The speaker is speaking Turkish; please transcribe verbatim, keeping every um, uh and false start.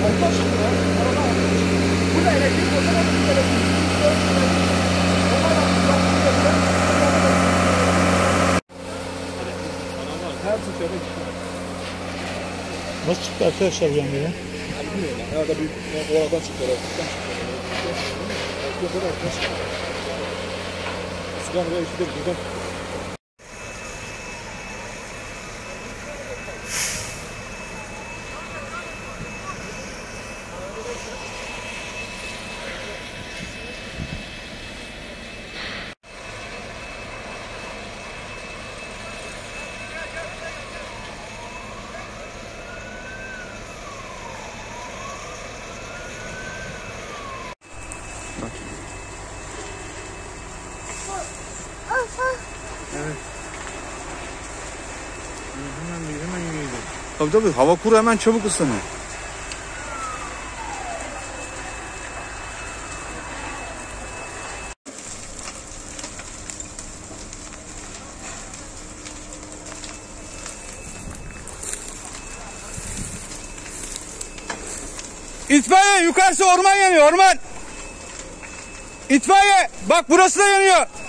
Motor çıktı. Araba motor çıktı. Bu da elektrik motor ama bu da elektrik. Nasıl çıktı arkadaşlar yani ya? Bilmiyorum. Herhalde bir oradan çıktı. Elektrikten çıktı. Elektrikten çıktı. Sıkan buraya gidelim. Buradan çıktı. Evet. Hemen bir hemen yürüyelim. Tabii tabii hava kuru hemen çabuk ısınır. İtfaiye yukarısı orman yanıyor orman. İtfaiye bak burası da yanıyor.